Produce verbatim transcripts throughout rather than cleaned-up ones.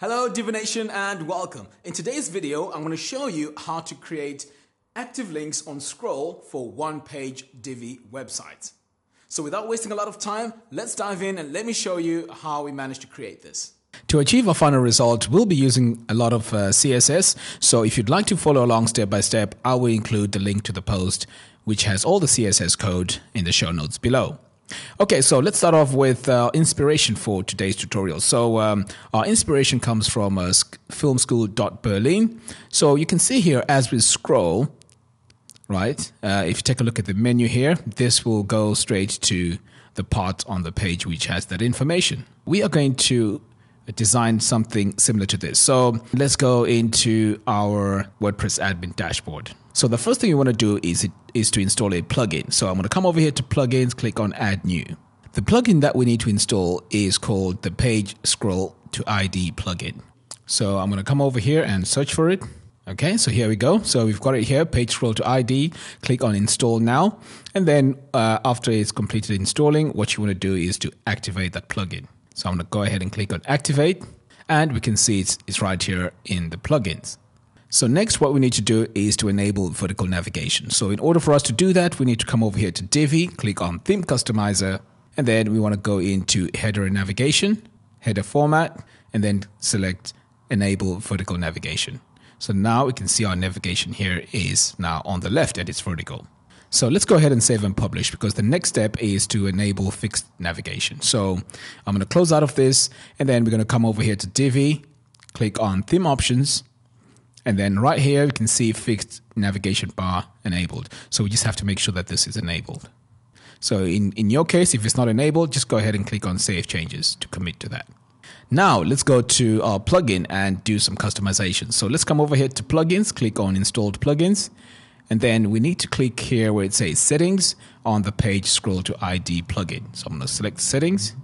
Hello Divi Nation and welcome. In today's video, I'm going to show you how to create active links on scroll for one-page Divi websites. So without wasting a lot of time, let's dive in and let me show you how we managed to create this. To achieve our final result, we'll be using a lot of uh, C S S. So if you'd like to follow along step by step, I will include the link to the post, which has all the C S S code in the show notes below. Okay, so let's start off with uh, inspiration for today's tutorial. So um, our inspiration comes from uh, film school dot berlin. So you can see here as we scroll, right, uh, if you take a look at the menu here, this will go straight to the part on the page which has that information. We are going to design something similar to this. So let's go into our WordPress admin dashboard. So the first thing you want to do is, it, is to install a plugin. So I'm going to come over here to plugins, click on add new. The plugin that we need to install is called the Page Scroll to I D plugin. So I'm going to come over here and search for it. Okay, so here we go. So we've got it here, Page Scroll to I D, click on install now. And then uh, after it's completed installing, what you want to do is to activate that plugin. So I'm going to go ahead and click on activate, and we can see it's, it's right here in the plugins. So next, what we need to do is to enable vertical navigation. So in order for us to do that, we need to come over here to Divi, click on theme customizer, and then we want to go into header and navigation, header format, and then select enable vertical navigation. So now we can see our navigation here is now on the left and it's vertical. So let's go ahead and save and publish, because the next step is to enable fixed navigation. So I'm going to close out of this, and then we're going to come over here to Divi, click on theme options, and then right here you can see fixed navigation bar enabled. So we just have to make sure that this is enabled. So in, in your case, if it's not enabled, just go ahead and click on save changes to commit to that. Now let's go to our plugin and do some customization. So let's come over here to plugins, click on installed plugins. And then we need to click here where it says settings on the Page Scroll to I D plugin. So I'm going to select settings.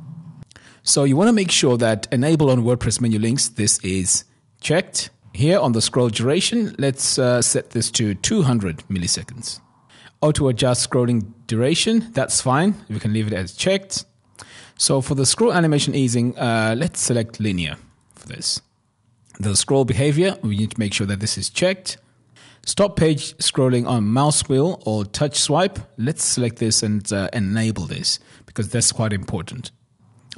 So you want to make sure that enable on WordPress menu links, this is checked. Here on the scroll duration, let's uh, set this to two hundred milliseconds. Auto adjust scrolling duration, that's fine. We can leave it as checked. So for the scroll animation easing, uh, let's select linear for this. The scroll behavior, we need to make sure that this is checked. Stop page scrolling on mouse wheel or touch swipe. Let's select this and uh, enable this, because that's quite important.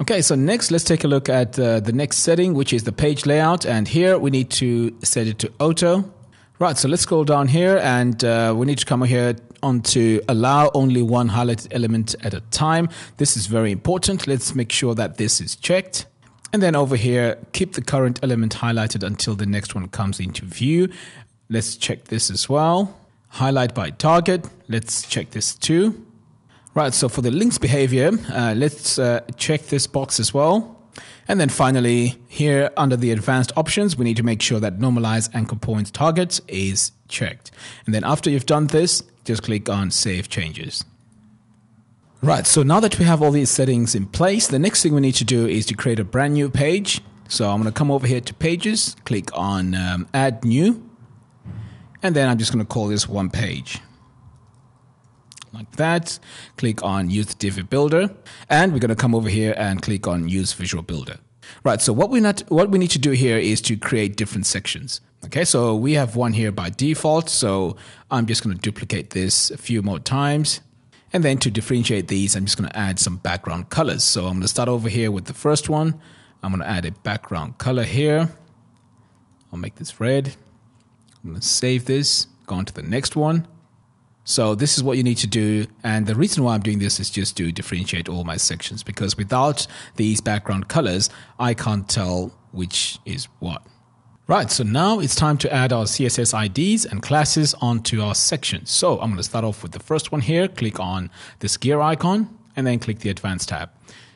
Okay, so next let's take a look at uh, the next setting, which is the page layout. And here we need to set it to auto. Right, so let's scroll down here, and uh, we need to come over here onto allow only one highlighted element at a time. This is very important. Let's make sure that this is checked. And then over here, keep the current element highlighted until the next one comes into view. Let's check this as well. Highlight by target. Let's check this too. Right, so for the links behavior, uh, let's uh, check this box as well. And then finally, here under the advanced options, we need to make sure that normalize anchor points target is checked. And then after you've done this, just click on save changes. Right, so now that we have all these settings in place, the next thing we need to do is to create a brand new page. So I'm going to come over here to pages, click on um, add new. And then I'm just going to call this one page. Like that. Click on use Divi Builder. And we're going to come over here and click on use Visual Builder. Right, so what we, not, what we need to do here is to create different sections. Okay, so we have one here by default. So I'm just going to duplicate this a few more times. And then to differentiate these, I'm just going to add some background colors. So I'm going to start over here with the first one. I'm going to add a background color here. I'll make this red. I'm going to save this, go on to the next one. So this is what you need to do. And the reason why I'm doing this is just to differentiate all my sections, because without these background colors, I can't tell which is what. Right, so now it's time to add our C S S I Ds and classes onto our sections. So I'm going to start off with the first one here. Click on this gear icon and then click the Advanced tab.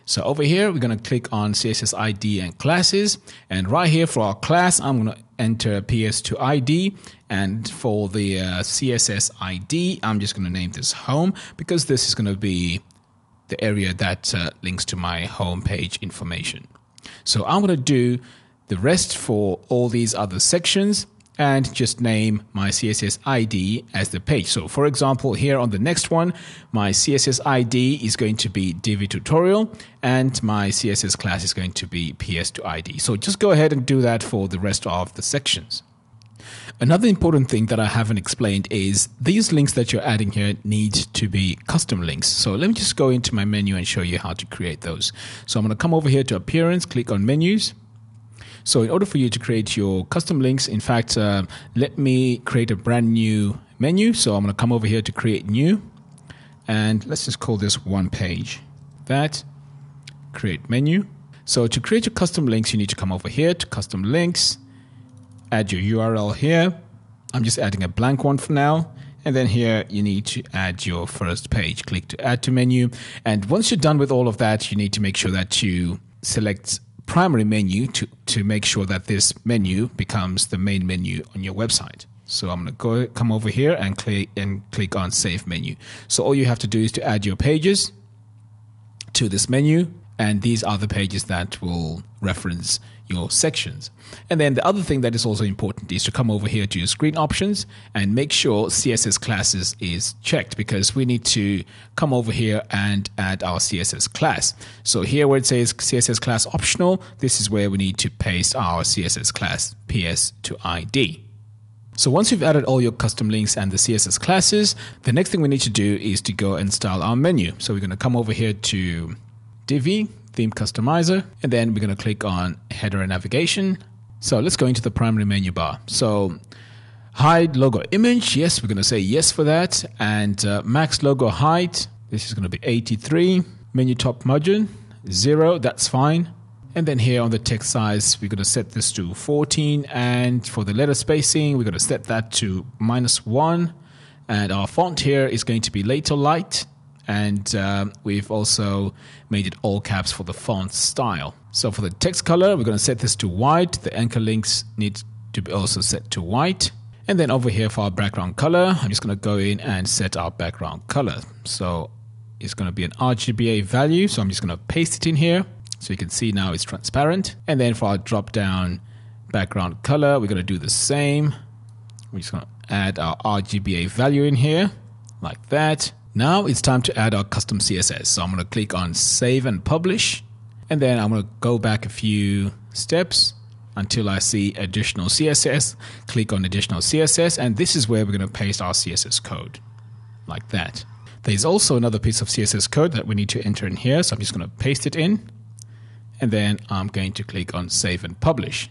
So over here, we're going to click on C S S I D and classes. And right here for our class, I'm going to enter P S two I D. And for the uh, C S S I D, I'm just going to name this home, because this is going to be the area that uh, links to my home page information. So I'm going to do the rest for all these other sections. and just name my C S S I D as the page. So for example, here on the next one, my C S S I D is going to be Divi tutorial and my C S S class is going to be P S to I D. So just go ahead and do that for the rest of the sections. Another important thing that I haven't explained is these links that you're adding here need to be custom links. So let me just go into my menu and show you how to create those. So I'm going to come over here to Appearance, click on Menus. So in order for you to create your custom links, in fact, uh, let me create a brand new menu. So I'm going to come over here to Create New, and let's just call this One Page. That, Create Menu. So to create your custom links, you need to come over here to Custom Links. Add your U R L here. I'm just adding a blank one for now. And then here you need to add your first page. Click to add to menu. And once you're done with all of that, you need to make sure that you select primary menu to, to make sure that this menu becomes the main menu on your website. So I'm going to go come over here and click, and click on Save Menu. So all you have to do is to add your pages to this menu. And these are the pages that will reference your sections. And then the other thing that is also important is to come over here to your screen options and make sure C S S classes is checked, because we need to come over here and add our C S S class. So here where it says C S S class optional, this is where we need to paste our C S S class P S to I D. So once you've added all your custom links and the C S S classes, the next thing we need to do is to go and style our menu. So we're going to come over here to Divi, Theme Customizer, and then we're going to click on Header and Navigation. So let's go into the primary menu bar. So hide logo image, yes, we're going to say yes for that. And uh, max logo height, this is going to be eighty-three. Menu top margin, zero, that's fine. And then here on the text size, we're going to set this to fourteen. And for the letter spacing, we're going to set that to minus one. And our font here is going to be Lato Light. And uh, we've also made it all caps for the font style. So for the text color, we're going to set this to white. The anchor links need to be also set to white. And then over here for our background color, I'm just going to go in and set our background color. So it's going to be an R G B A value. So I'm just going to paste it in here. So you can see now it's transparent. And then for our drop down background color, we're going to do the same. We're just going to add our R G B A value in here like that. Now it's time to add our custom C S S. So I'm going to click on Save and Publish. And then I'm going to go back a few steps until I see additional C S S. Click on additional C S S. And this is where we're going to paste our C S S code like that. There's also another piece of C S S code that we need to enter in here. So I'm just going to paste it in. And then I'm going to click on Save and Publish.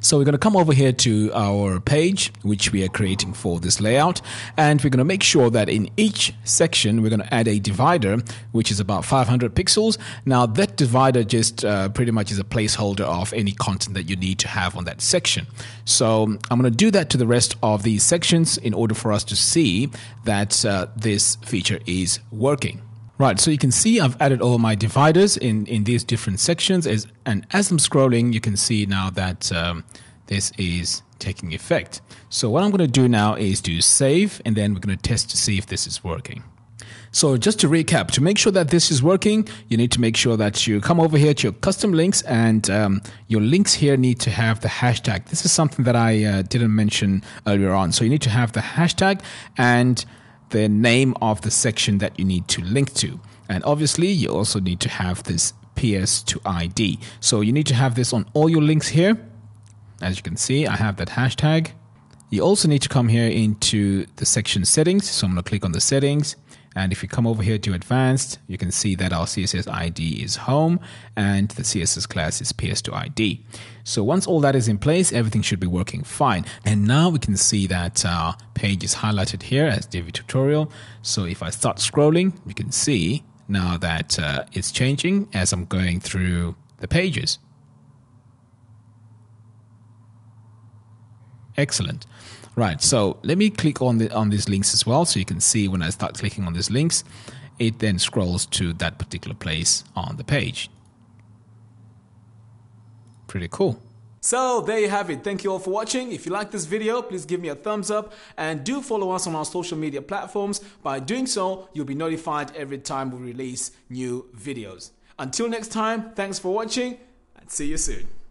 So we're going to come over here to our page, which we are creating for this layout. And we're going to make sure that in each section, we're going to add a divider, which is about five hundred pixels. Now, that divider just uh, pretty much is a placeholder of any content that you need to have on that section. So I'm going to do that to the rest of these sections in order for us to see that uh, this feature is working. Right, so you can see I've added all my dividers in, in these different sections. As, and as I'm scrolling, you can see now that um, this is taking effect. So what I'm going to do now is to save, and then we're going to test to see if this is working. So just to recap, to make sure that this is working, you need to make sure that you come over here to your custom links, and um, your links here need to have the hashtag. This is something that I uh, didn't mention earlier on. So you need to have the hashtag and the name of the section that you need to link to. And obviously you also need to have this P S to I D. So you need to have this on all your links here. As you can see, I have that hashtag. You also need to come here into the section settings. So I'm going to click on the settings. And if you come over here to advanced, you can see that our C S S I D is home and the C S S class is P S to I D. So once all that is in place, everything should be working fine. And now we can see that our page is highlighted here as Divi tutorial. So if I start scrolling, you can see now that uh, it's changing as I'm going through the pages. Excellent. Right, so let me click on the on these links as well, so you can see when I start clicking on these links, it then scrolls to that particular place on the page. Pretty cool. So there you have it. Thank you all for watching. If you like this video, please give me a thumbs up and do follow us on our social media platforms. By doing so, you'll be notified every time we release new videos. Until next time, thanks for watching and see you soon.